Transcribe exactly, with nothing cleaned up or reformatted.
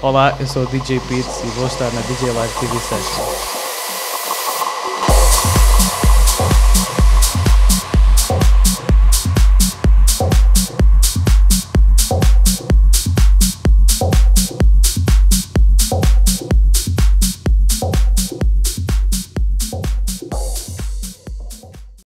Olá, eu sou o D J Pitts e vou estar na D J Live T V Sessions.